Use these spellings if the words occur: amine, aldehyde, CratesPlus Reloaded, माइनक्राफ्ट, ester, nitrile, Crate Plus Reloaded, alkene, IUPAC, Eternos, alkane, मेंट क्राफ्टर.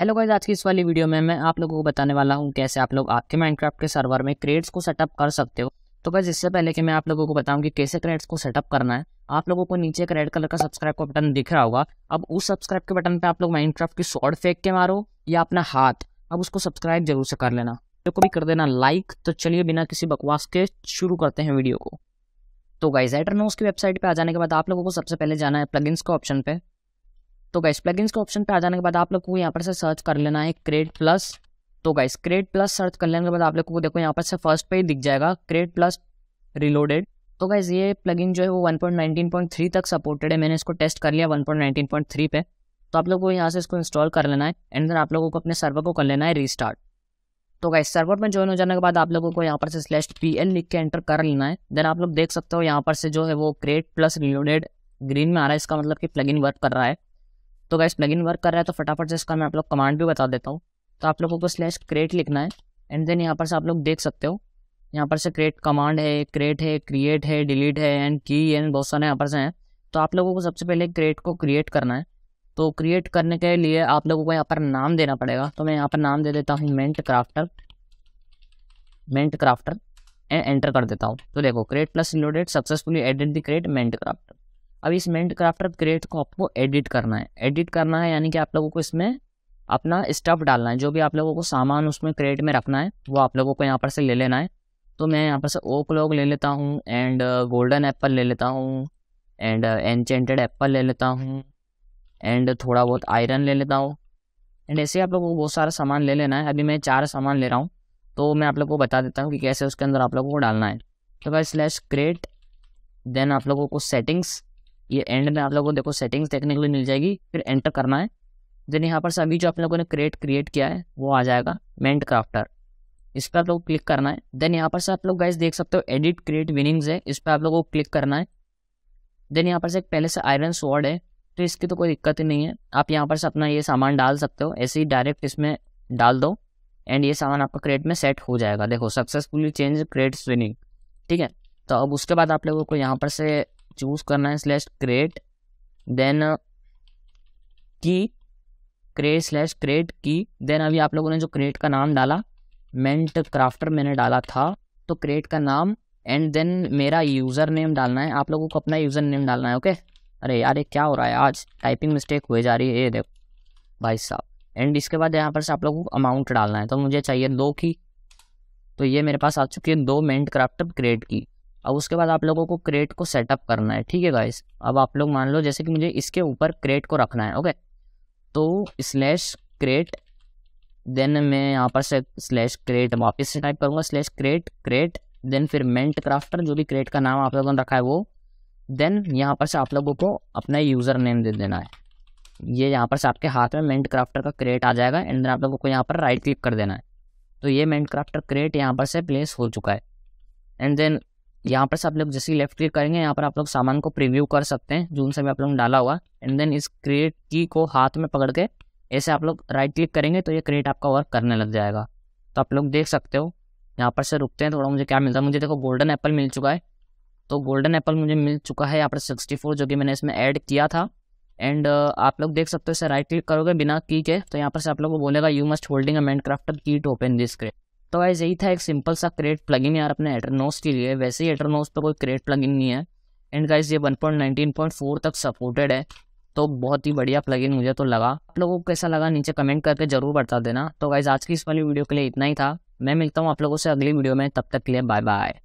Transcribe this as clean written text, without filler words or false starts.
Hello guys, आज की इस वाली वीडियो में मैं आप लोगों को बताने वाला हूं कैसे आप लोग आपके माइनक्राफ्ट के सर्वर में क्रेट्स को सेटअप कर सकते हो। तो गाइस, इससे पहले कि मैं आप लोगों को बताऊं कि कैसे क्रेट्स को सेटअप करना है, आप लोगों को नीचे एक रेड कलर का सब्सक्राइब का बटन दिख रहा होगा। अब उस सब्सक्राइब के बटन पर आप लोग माइनक्राफ्ट की शॉर्ट फेंक के मारो या अपना हाथ, अब उसको सब्सक्राइब जरूर से कर लेना, वीडियो को भी कर देना लाइक। तो चलिए बिना किसी बकवास के शुरू करते हैं वीडियो को। तो गाइस, एटरनोस की वेबसाइट पे आ जाने के बाद आप लोगों को सबसे पहले जाना है प्लगइन्स के ऑप्शन पे। तो गाइस, प्लगइन्स के ऑप्शन पे आ जाने के बाद आप लोग को यहाँ पर से सर्च कर लेना है क्रेट प्लस। तो गाइस, क्रेट प्लस सर्च कर लेने के बाद आप लोग को देखो यहाँ पर से फर्स्ट पे ही दिख जाएगा क्रेट प्लस रिलोडेड। तो गाइस, ये प्लगइन जो है वो 1.19.3 तक सपोर्टेड है, मैंने इसको टेस्ट कर लिया 1.19.3 पे। तो आप लोग को यहाँ से इसको इंस्टॉल कर लेना है एंड देन आप लोगों को अपने सर्वर को कर लेना है रीस्टार्ट। तो गाइस, सर्वर में ज्वाइन हो जाने के बाद आप लोगों को यहाँ पर से /pl लिख के एंटर कर लेना है। देन आप लोग देख सकते हो यहाँ पर से जो है वो क्रेट प्लस रिलोडेड ग्रीन में आ रहा है, इसका मतलब कि प्लगइन वर्क कर रहा है। तो गाइस, प्लगइन वर्क कर रहा है तो फटाफट से इसका मैं आप लोग कमांड भी बता देता हूँ। तो आप लोगों को /क्रेट लिखना है एंड देन यहाँ पर से आप लोग देख सकते हो यहाँ पर से क्रेट कमांड है, क्रेट है, क्रिएट है, डिलीट है एंड की एंड बहुत सारे यहाँ पर से हैं। तो आप लोगों को सबसे पहले क्रेट को क्रिएट करना है। तो क्रिएट करने के लिए आप लोगों को यहाँ पर नाम देना पड़ेगा। तो मैं यहाँ पर नाम दे देता हूँ मेंट क्राफ्टर एंड एंटर कर देता हूँ। तो देखो, crate plus reloaded successfully edit the crate मेंट क्राफ्टर। अब इस मेंट क्राफ्टर क्रेट को आपको एडिट करना है यानी कि आप लोगों को इसमें अपना स्टफ डालना है, जो भी आप लोगों को सामान उसमें क्रेट में रखना है वो आप लोगों को यहाँ पर से ले लेना है। तो मैं यहाँ पर से ओक लॉग ले लेता हूँ एंड गोल्डन एप्पल ले लेता हूँ एंड एनचेंटेड एप्पल ले लेता हूँ एंड थोड़ा बहुत आयरन ले लेता हूँ एंड ऐसे आप लोगों को बहुत सारा सामान ले लेना है। अभी मैं 4 सामान ले रहा हूँ, तो मैं आप लोगों को बता देता हूँ कि कैसे उसके अंदर आप लोगों को डालना है। तो भाई /क्रेट देन आप लोगों को सेटिंग्स, ये एंड में आप लोगों को देखो सेटिंग्स देखने के लिए मिल जाएगी, फिर एंटर करना है। देन यहाँ पर से अभी जो आप लोगों ने क्रेट क्रिएट किया है वो आ जाएगा मेंट क्राफ्टर, इस पर आप लोग क्लिक करना है। देन यहाँ पर से आप लोग गाइस देख सकते हो एडिट क्रेट विनिंग्स है, इस पर आप लोगों को क्लिक करना है। देन यहाँ पर से पहले से आयरन स्वॉर्ड है तो इसकी तो कोई दिक्कत ही नहीं है, आप यहाँ पर से अपना ये सामान डाल सकते हो, ऐसे ही डायरेक्ट इसमें डाल दो एंड ये सामान आपका क्रेट में सेट हो जाएगा। देखो, सक्सेसफुली चेंज क्रेट स्विनिंग, ठीक है। तो अब उसके बाद आप लोगों को यहाँ पर से चूज करना है /crate then key crate /crate key. Then अभी आप लोगों ने जो क्रेट का नाम डाला मेंट क्राफ्टर मैंने डाला था, तो क्रेट का नाम एंड देन मेरा यूज़र नेम डालना है, आप लोगों को अपना यूज़र नेम डालना है। ओके, अरे यार ये क्या हो रहा है आज, टाइपिंग मिस्टेक हुए जा रही है, ये देखो भाई साहब। एंड इसके बाद यहाँ पर से आप लोगों को अमाउंट डालना है, तो मुझे चाहिए 2 की, तो ये मेरे पास आ चुकी है 2 मेंट क्राफ्टर क्रेट की। अब उसके बाद आप लोगों को क्रेट को सेटअप करना है, ठीक है गाइस। अब आप लोग मान लो जैसे कि मुझे इसके ऊपर क्रेट को रखना है, ओके। तो /क्रेट देन मैं यहाँ पर से /क्रेट वापस से टाइप करूँगा /क्रेट देन फिर मेंट क्राफ्टर, जो भी क्रेट का नाम आप लोगों ने रखा है वो। देन यहाँ पर से आप लोगों को अपना यूज़र नेम दे देना है, ये यहाँ पर से आपके हाथ में मेंट क्राफ्टर का क्रेट आ जाएगा एंड आप लोगों को यहाँ पर राइट क्लिक कर देना है। तो ये मेंट क्राफ्टर क्रेट यहाँ पर से प्लेस हो चुका है एंड देन यहाँ पर से आप लोग जैसे ही लेफ्ट क्लिक करेंगे यहाँ पर आप लोग सामान को प्रीव्यू कर सकते हैं, जूम से भी आप लोग डाला हुआ। एंड देन इस क्रेट की को हाथ में पकड़ के ऐसे आप लोग राइट क्लिक करेंगे तो ये क्रेट आपका वर्क करने लग जाएगा। तो आप लोग देख सकते हो यहाँ पर से रुकते हैं थोड़ा, मुझे क्या मिलता है, मुझे देखो गोल्डन एप्पल मिल चुका है। तो गोल्डन एप्पल मुझे मिल चुका है यहाँ पर 64, जो कि मैंने इसमें ऐड किया था। एंड आप लोग देख सकते हो इसे राइट क्लिक करोगे बिना की के तो यहाँ पर से आप लोगों को बोलेगा you must holding a mancrafter key to open this crate. तो गाइस, यही था एक सिंपल सा क्रेट प्लगइन यार अपने एटरनोस के लिए। वैसे ही एटरनोस पर कोई क्रेट प्लगइन नहीं है एंड गाइस ये 1.19.4 तक सपोर्टेड है, तो बहुत ही बढ़िया प्लगइन मुझे तो लगा। आप लोगों को कैसा लगा नीचे कमेंट करके जरूर बता देना। तो गाइस, आज की इस वाली वीडियो के लिए इतना ही था, मैं मिलता हूँ आप लोगों से अगली वीडियो में, तब तक के लिए बाय बाय।